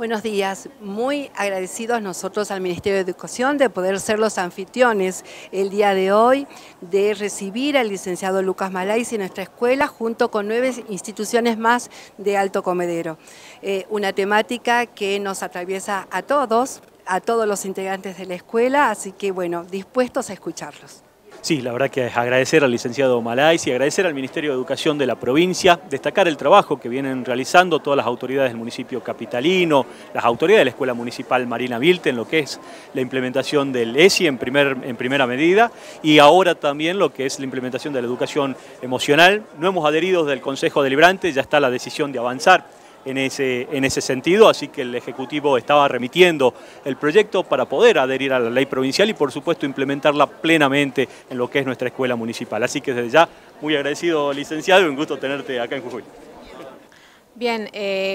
Buenos días, muy agradecidos nosotros al Ministerio de Educación de poder ser los anfitriones el día de hoy, de recibir al licenciado Lucas Malaisi en nuestra escuela junto con 9 instituciones más de Alto Comedero. Una temática que nos atraviesa a todos los integrantes de la escuela, así que bueno, dispuestos a escucharlos. Sí, la verdad que es agradecer al licenciado Malaisi, agradecer al Ministerio de Educación de la provincia, destacar el trabajo que vienen realizando todas las autoridades del municipio capitalino, las autoridades de la Escuela Municipal Marina Vilte en lo que es la implementación del ESI en primera medida y ahora también lo que es la implementación de la educación emocional. No hemos adherido del Consejo Deliberante, ya está la decisión de avanzar en ese sentido, así que el Ejecutivo estaba remitiendo el proyecto para poder adherir a la ley provincial y por supuesto implementarla plenamente en lo que es nuestra escuela municipal. Así que desde ya, muy agradecido licenciado y un gusto tenerte acá en Jujuy. Bien,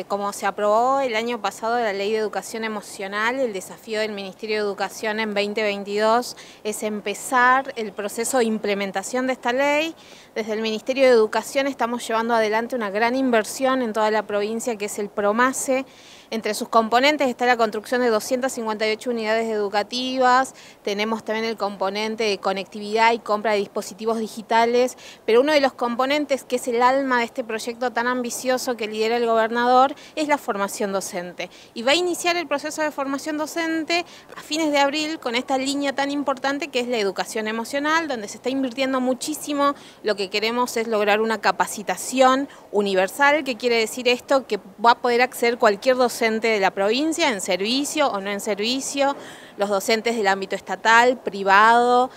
como se aprobó el año pasado la Ley de Educación Emocional, el desafío del Ministerio de Educación en 2022 es empezar el proceso de implementación de esta ley. Desde el Ministerio de Educación estamos llevando adelante una gran inversión en toda la provincia que es el PROMACE. Entre sus componentes está la construcción de 258 unidades educativas, tenemos también el componente de conectividad y compra de dispositivos digitales, pero uno de los componentes que es el alma de este proyecto tan ambicioso que lidera el gobernador es la formación docente. Y va a iniciar el proceso de formación docente a fines de abril con esta línea tan importante que es la educación emocional, donde se está invirtiendo muchísimo. Lo que queremos es lograr una capacitación universal, que quiere decir esto, que va a poder acceder cualquier docente de la provincia, en servicio o no en servicio, los docentes del ámbito estatal, privado,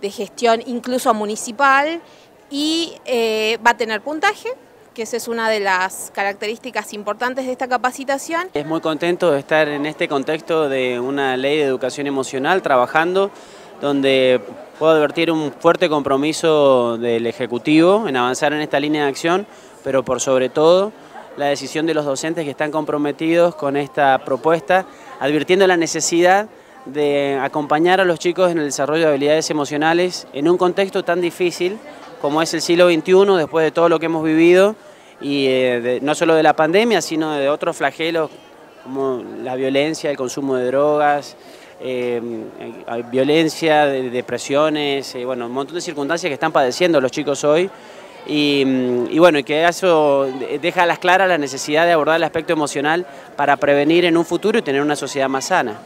de gestión incluso municipal, y va a tener puntaje, que esa es una de las características importantes de esta capacitación. Es muy contento de estar en este contexto de una ley de educación emocional trabajando, donde puedo advertir un fuerte compromiso del Ejecutivo en avanzar en esta línea de acción, pero por sobre todo la decisión de los docentes que están comprometidos con esta propuesta, advirtiendo la necesidad de acompañar a los chicos en el desarrollo de habilidades emocionales en un contexto tan difícil como es el siglo XXI, después de todo lo que hemos vivido, y no solo de la pandemia, sino de otros flagelos como la violencia, el consumo de drogas, violencia, depresiones, bueno, un montón de circunstancias que están padeciendo los chicos hoy. Y bueno, que eso deja a las claras la necesidad de abordar el aspecto emocional para prevenir en un futuro y tener una sociedad más sana.